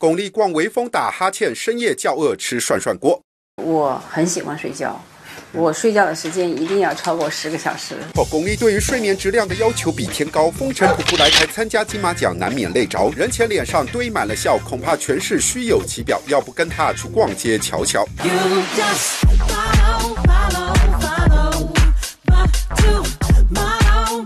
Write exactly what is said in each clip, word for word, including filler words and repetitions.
巩俐逛微风打哈欠，深夜叫饿吃涮涮锅。我很喜欢睡觉，我睡觉的时间一定要超过十个小时。哦，巩俐对于睡眠质量的要求比天高。风尘仆仆来台参加金马奖，难免累着，人前脸上堆满了笑，恐怕全是虚有其表。要不跟他去逛街瞧瞧？ You just follow, follow, follow, but to my,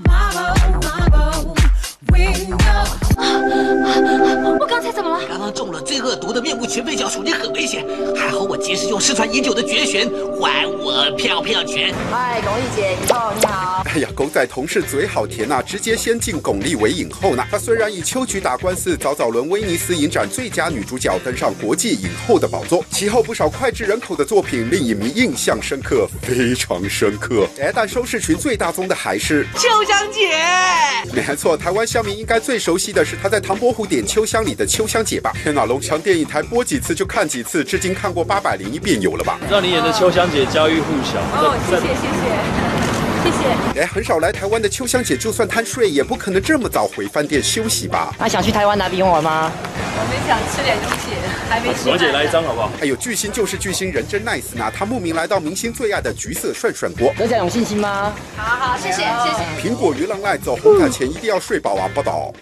my, my, my, my, 我刚才怎么了？刚刚中了最恶毒的面目全非小鼠，你很危险。还好我及时用失传已久的绝弦还我票票拳。嗨，巩俐姐，你好，你好。哎呀，狗仔同事嘴好甜呐、啊，直接先进巩俐为影后呢。她虽然以秋菊打官司早早轮威尼斯影展最佳女主角，登上国际影后的宝座，其后不少脍炙人口的作品令影迷印象深刻，非常深刻。哎，但收视群最大宗的还是秋香姐。没错，台湾乡民应该最熟悉的是她在唐伯虎点秋香里的秋香姐吧？天哪，龙翔电影台播几次就看几次，至今看过八百零一遍有了吧？让你演的秋香姐家喻户晓。哦，谢谢谢谢。谢谢。哎，很少来台湾的秋香姐，就算贪睡，也不可能这么早回饭店休息吧？那、啊、想去台湾哪边玩吗？我们想吃点东西，还没吃。王姐来一张好不好？哎呦，巨星就是巨星，人真 nice 呢。他慕名来到明星最爱的橘色涮涮锅。有这样有信心吗？好好，谢谢谢谢。苹果鱼浪赖走红毯前一定要睡饱啊，报道。